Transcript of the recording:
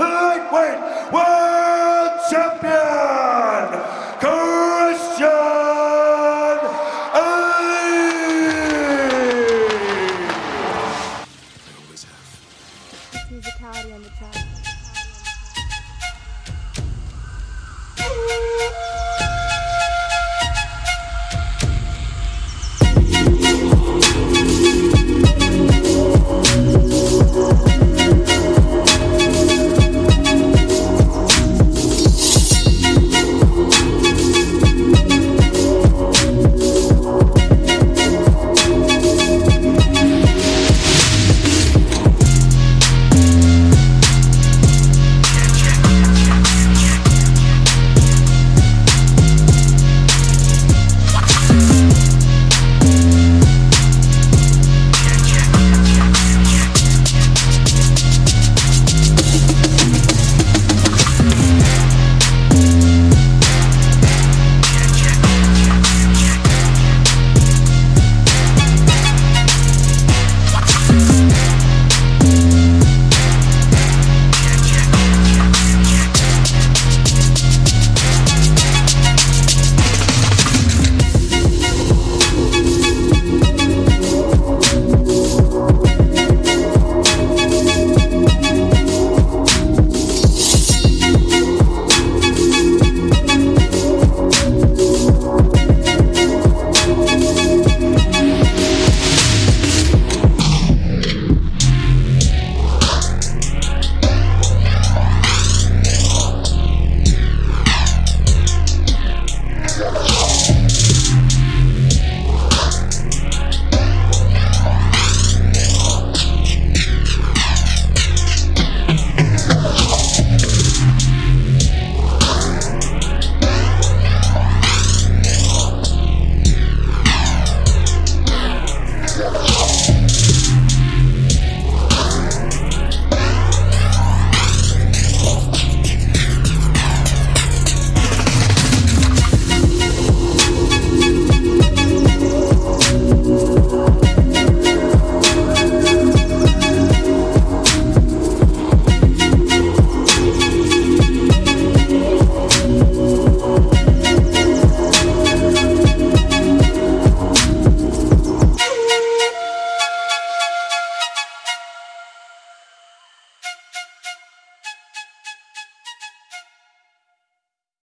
lightweight world champion, Christian Lee. I always have. Physicality on the track.